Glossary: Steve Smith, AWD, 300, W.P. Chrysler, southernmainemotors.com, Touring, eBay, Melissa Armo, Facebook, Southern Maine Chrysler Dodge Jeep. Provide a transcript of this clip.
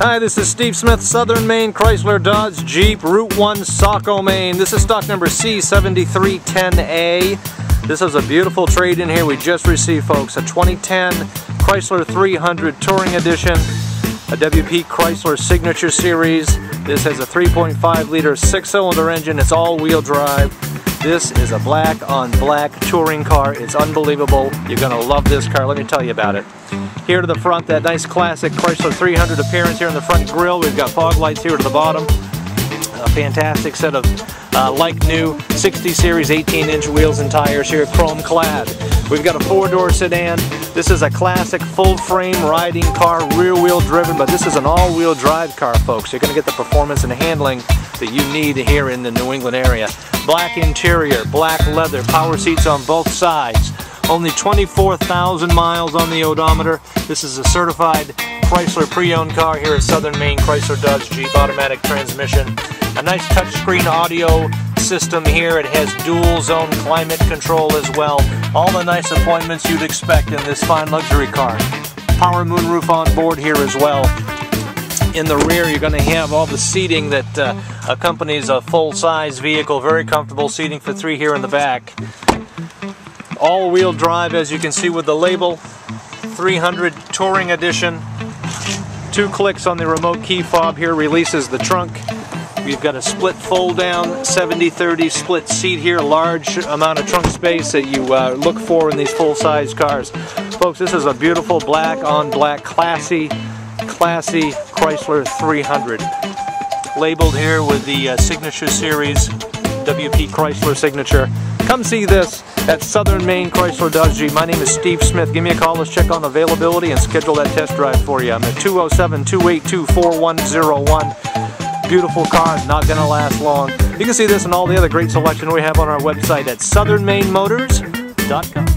Hi, this is Steve Smith, Southern Maine Chrysler Dodge Jeep, Route 1, Saco, Maine. This is stock number C7310A. This is a beautiful trade-in here we just received, folks. A 2010 Chrysler 300 Touring Edition, a W.P. Chrysler Signature Series. This has a 3.5-liter six-cylinder engine. It's all-wheel drive. This is a black-on-black touring car. It's unbelievable. You're going to love this car. Let me tell you about it. Here to the front, that nice classic Chrysler 300 appearance here in the front grille. We've got fog lights here to the bottom. A fantastic set of like-new 60 Series 18-inch wheels and tires here, chrome-clad. We've got a four-door sedan. This is a classic full-frame riding car, rear-wheel driven, but this is an all-wheel drive car, folks. You're going to get the performance and handling that you need here in the New England area. Black interior, black leather, power seats on both sides. Only 24,000 miles on the odometer. This is a certified Chrysler pre-owned car here at Southern Maine Chrysler Dodge Jeep, automatic transmission. A nice touchscreen audio system here. It has dual zone climate control as well. All the nice appointments you'd expect in this fine luxury car. Power moonroof on board here as well. In the rear, you're going to have all the seating that accompanies a full-size vehicle. Very comfortable seating for three here in the back. All-wheel drive, as you can see with the label, 300 Touring Edition. Two clicks on the remote key fob here releases the trunk. We've got a split fold-down, 70-30 split seat here, large amount of trunk space that you look for in these full-size cars. Folks, this is a beautiful black-on-black, classy Chrysler 300. Labeled here with the Signature Series, W.P. Chrysler Signature. Come see this at Southern Maine Chrysler Dodge Jeep. My name is Steve Smith. Give me a call. Let's check on availability and schedule that test drive for you. I'm at 207-282-4101. Beautiful car. Not going to last long. You can see this and all the other great selection we have on our website at southernmainemotors.com.